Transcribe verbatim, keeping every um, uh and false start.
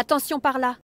Attention par là!